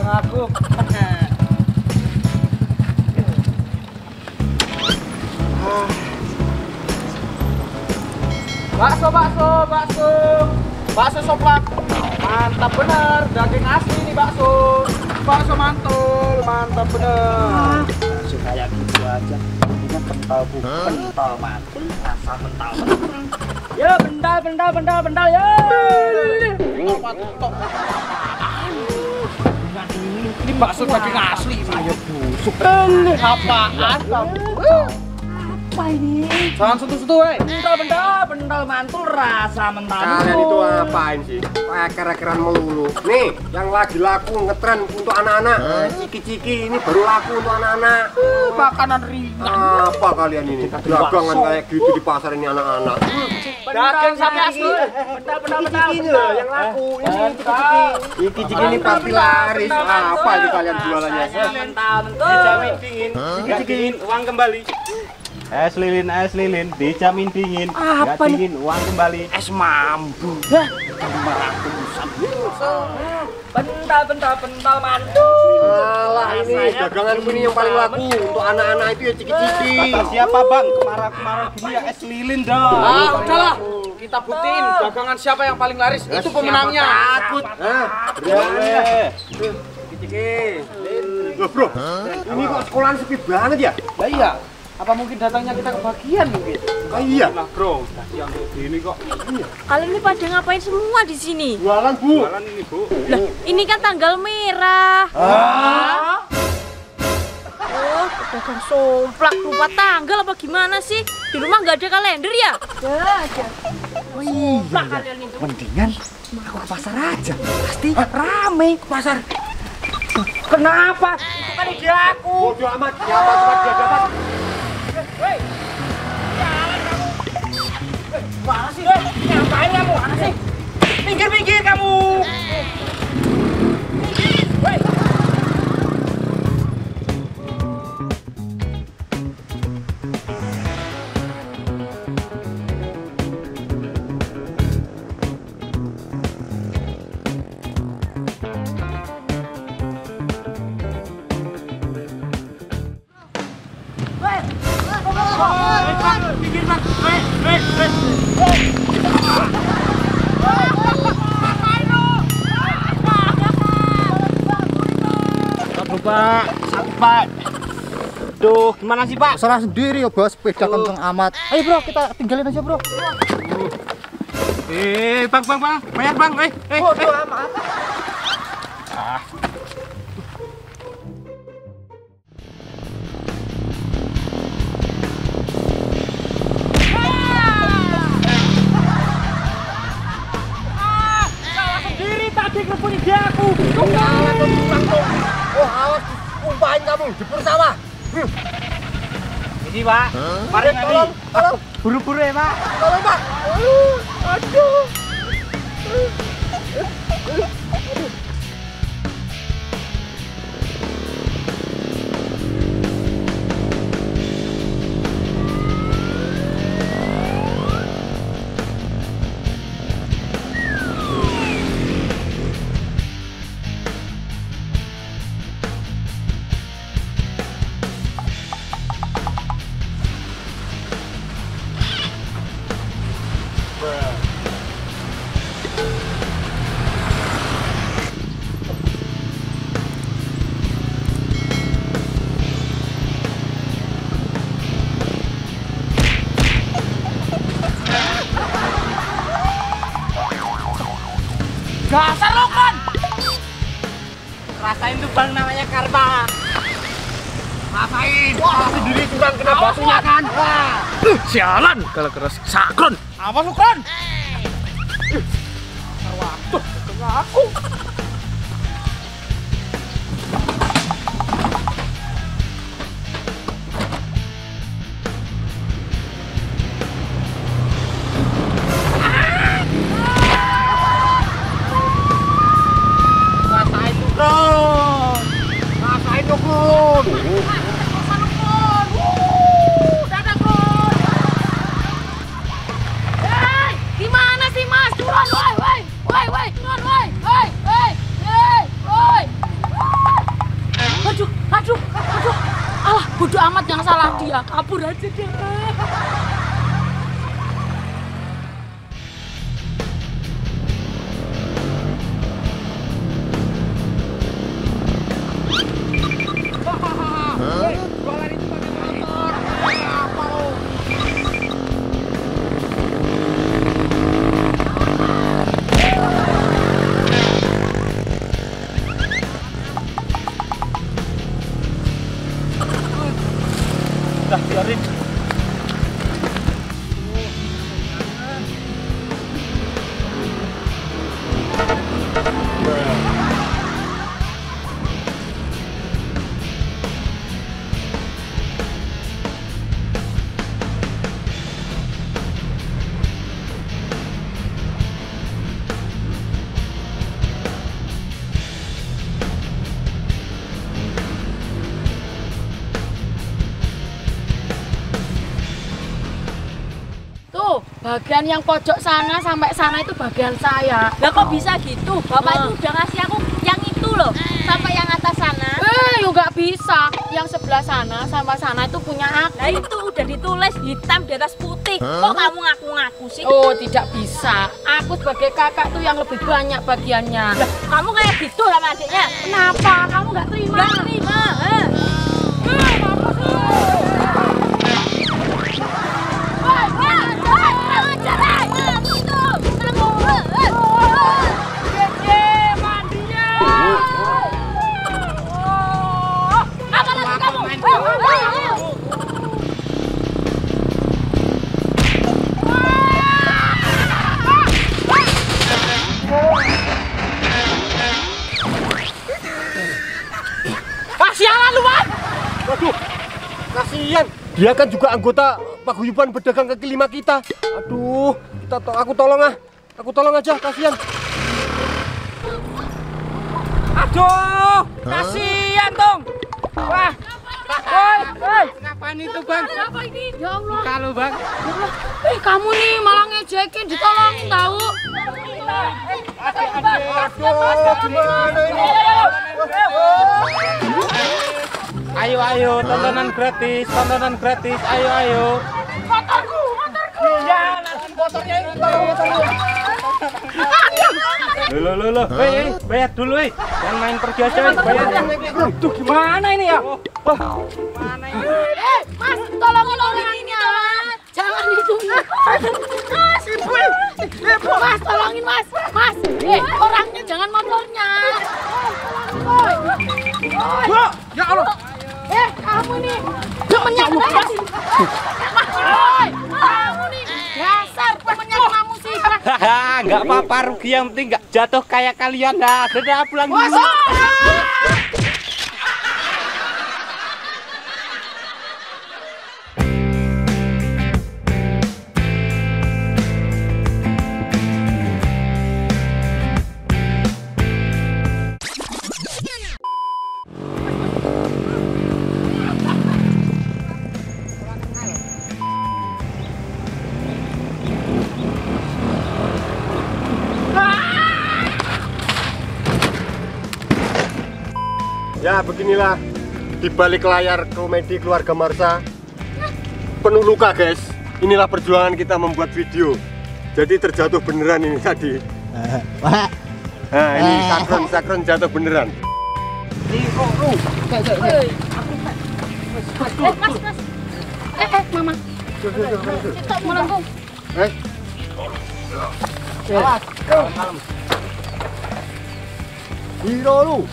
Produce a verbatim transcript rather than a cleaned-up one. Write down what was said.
Mengaku. Bakso, bakso, bakso. Bakso soplak. Mantap bener, daging asli nih bakso. Bakso mantul, mantap bener. Kayak gitu aja. Ini kental bu, kental mantul, rasa kental. Ya bental, bental, bental, bental ya. Apa tuh? Ini bakso daging asli. Ayo busuk. Apaan kamu? Apa ini? Jangan sentuh-sentuh, weh. Bental, bental, bental mantul, rasa mental. Kalian itu apain sih? Kerak-keran melulu. Nih, yang lagi laku ngetren untuk anak-anak. Ciki-ciki ini baru laku untuk anak-anak. Makanan ringan. Apa kalian ini? Dagangan kayak gitu di pasar ini anak-anak. Daging sapi asli. Bental, bental, bental. Ciki-ciki loh yang laku. Ini ciki-ciki. Ciki-ciki ini pasti laris. Apa ini kalian jualannya? Bental, bental. Dijamin dingin. Ciki-cikiin uang kembali. Es lilin, es lilin, dijamin dingin. Apa gak dingin, uang kembali. Es mambu. Hah? Bental, bental, bental mantul. Alah, ini dagangan ini yang paling laku untuk anak-anak itu ya ciki-ciki. Siapa bang? Kemarah-kemarah gini ya es lilin dong. Ah, udahlah. Kita buktiin dagangan siapa yang paling laris. Itu pemenangnya. Takut. Boleh. Ciki-ciki. Loh bro, ini kok sekolahan sepi banget ya? Ya iya. Apa mungkin datangnya kita kebagian mungkin? Oh, iya, nah, bro. Kasihan begini kok. Kalian ini pada ngapain semua di sini? Jualan bu. Jualan ini bu. Lah, ini kan tanggal merah. Ah. Oh, dagang somplak lupa tanggal apa gimana sih? Di rumah nggak ada kalender ya? Nggak ada. Oh iya. Mendingan aku ke pasar aja. Pasti rame ke pasar. Kenapa? Itu kan ide aku. Bodoh amat. Ya, dapat, dia dapat. Woi, jalan kamu. Woi, mana sih? Woi, ngapain kamu? Mana sih? Pinggir-pinggir kamu. Pinggir. Woi. Pak, Pak. Duh, gimana sih Pak? Salah sendiri ya bos, sepeda kenceng amat. Ayo bro, kita tinggalin aja bro. Eh, bang, bang, bang, bayar bang, eh, eh. Bodoh amat. Ah. Ah, salah sendiri tadi ngerebut ide aku. Kau salah tuh, bang tuh. Oh, awas umpahin kamu, jebur sawah. Hmm. Ini pak, mari nanti. Tolong, tolong. Buru-buru ya pak. Tolong pak. Aduh, aduh. Dasar lo kan! Rasain tuh bang namanya karma. Rasain! Wah, sendiri tuh bang kena basunya kan? Wah! Uh, sialan! Kalau keras sakron! Apa lo kan? Uh, waduh, kena aku! Woi, woi, woi, woi, woi, woi. aja deh, Pak. Dah, biarin. Bagian yang pojok sana sampai sana itu bagian saya. Lah kok bisa gitu? Bapak uh. itu udah ngasih aku yang itu loh, sampai yang atas sana. Eh, nggak bisa. Yang sebelah sana sama sana itu punya aku. Nah itu udah ditulis hitam di atas putih. Huh? Kok kamu ngaku-ngaku sih? Oh, tidak bisa. Aku sebagai kakak tuh yang lebih banyak bagiannya. Lah, kamu kayak gitu sama adiknya. Kenapa? Kamu nggak terima? Nggak terima. Eh. Eh, kasihan, dia kan juga anggota paguyuban pedagang kaki lima kita. Aduh, kita to aku tolong ah, aku tolong aja, kasihan. Aduh, kasihan dong. Wah, woi, woi, ngapain itu bang? Apa ini? Ya Allah. Kalau bang, eh kamu nih malah ngejekin, ditolongin tahu? Aduh, gimana ini? Ayo ayo tontonan gratis, tontonan gratis, ayo ayo. Motorku, motorku. Iya, nanti motornya ini tolong motorku. Loh loh loh, weh, bayar dulu, weh. Jangan main pergi aja, weh. Bayar. Tuh gimana ini ya? Wah. Gimana ini? Eh, Mas, tolongin orang ini, Mas. Jangan ditunggu. Mas, Ibu. Ibu, Mas, tolongin, Mas. Mas, eh, orangnya jangan motornya. Tolong, ya Allah. Eh, kamu nih temennya saya sih. Kamu nih dasar temennya kamu sih. Hahaha, nggak apa-apa, rugi yang penting nggak jatuh kayak kalian. Nah, dadah, pulang dulu. Ya beginilah di balik layar komedi Keluarga Marsya, penuh luka guys. Inilah perjuangan kita membuat video. Jadi terjatuh beneran ini tadi. Nah ini sakron sakron jatuh beneran. Ini kok lu? Eh mas mas. Eh eh mama. Kita melengkung. Eh. Awas. Kalem. Hero lu.